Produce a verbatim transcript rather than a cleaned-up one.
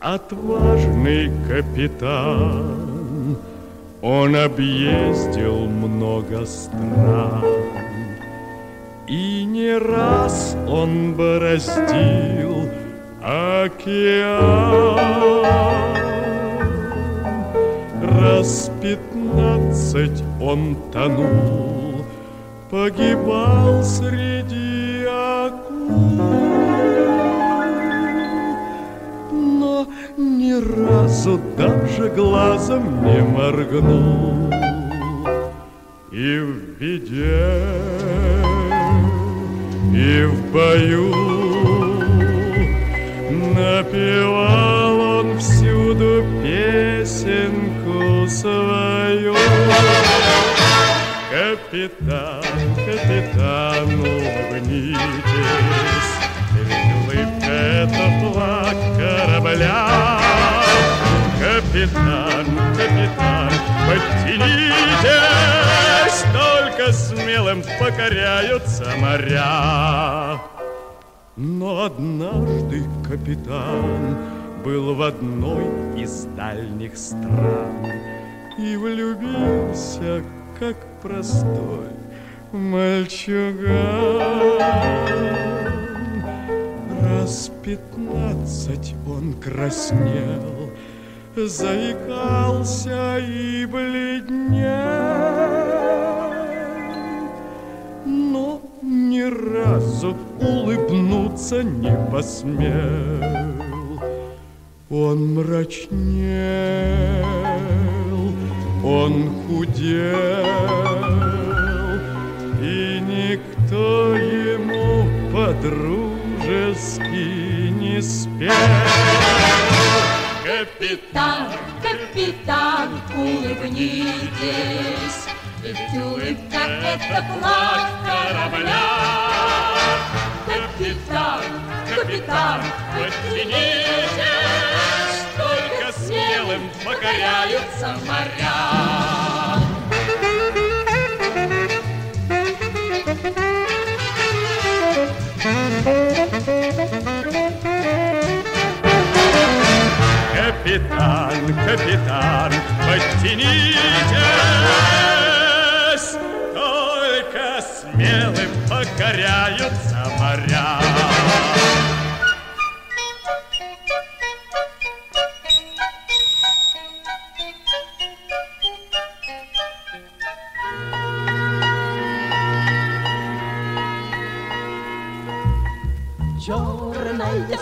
отважный капитан, он объездил много стран, и не раз он бороздил океан. Раз пятнадцать он тонул, погибал среди акул, но ни разу даже глазом не моргнул. И в беде, и в бою напевал он всюду песенку свою. Капитан, капитан, улыбнитесь, улыбка — это флаг корабля. Капитан, капитан, подтянитесь, только смелым покоряются моря. Но однажды капитан был в одной из дальних стран и влюбился, как простой мальчуган. Раз пятнадцать он краснел, заикался и бледнел, но ни разу улыбнуться не посмел. Он мрачнел, он худел, и никто ему по-дружески не спел. Капитан, капитан, улыбнитесь, ведь улыбка — это флаг корабля. Капитан, капитан, подтянитесь, только смелым покоряются моря. Капитан, капитан, подтянитесь, только смелым покоряются моря. Черная